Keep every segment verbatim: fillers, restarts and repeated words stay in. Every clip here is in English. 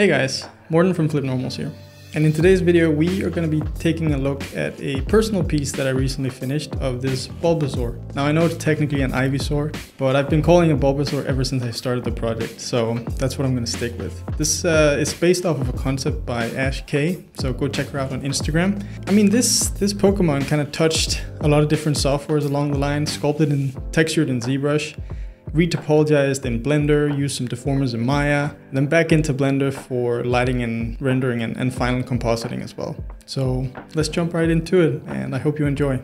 Hey guys, Morten from FlipNormals here. And in today's video, we are going to be taking a look at a personal piece that I recently finished of this Bulbasaur. Now I know it's technically an Ivysaur, but I've been calling it Bulbasaur ever since I started the project, so that's what I'm going to stick with. This uh, is based off of a concept by Ash K, so go check her out on Instagram. I mean, this, this Pokemon kind of touched a lot of different softwares along the line, sculpted and textured in ZBrush. Retopologized in Blender, used some deformers in Maya, then back into Blender for lighting and rendering and, and final compositing as well. So let's jump right into it, and I hope you enjoy.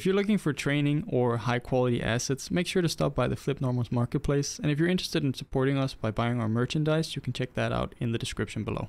If you're looking for training or high quality assets, make sure to stop by the FlipNormals marketplace, and if you're interested in supporting us by buying our merchandise, you can check that out in the description below.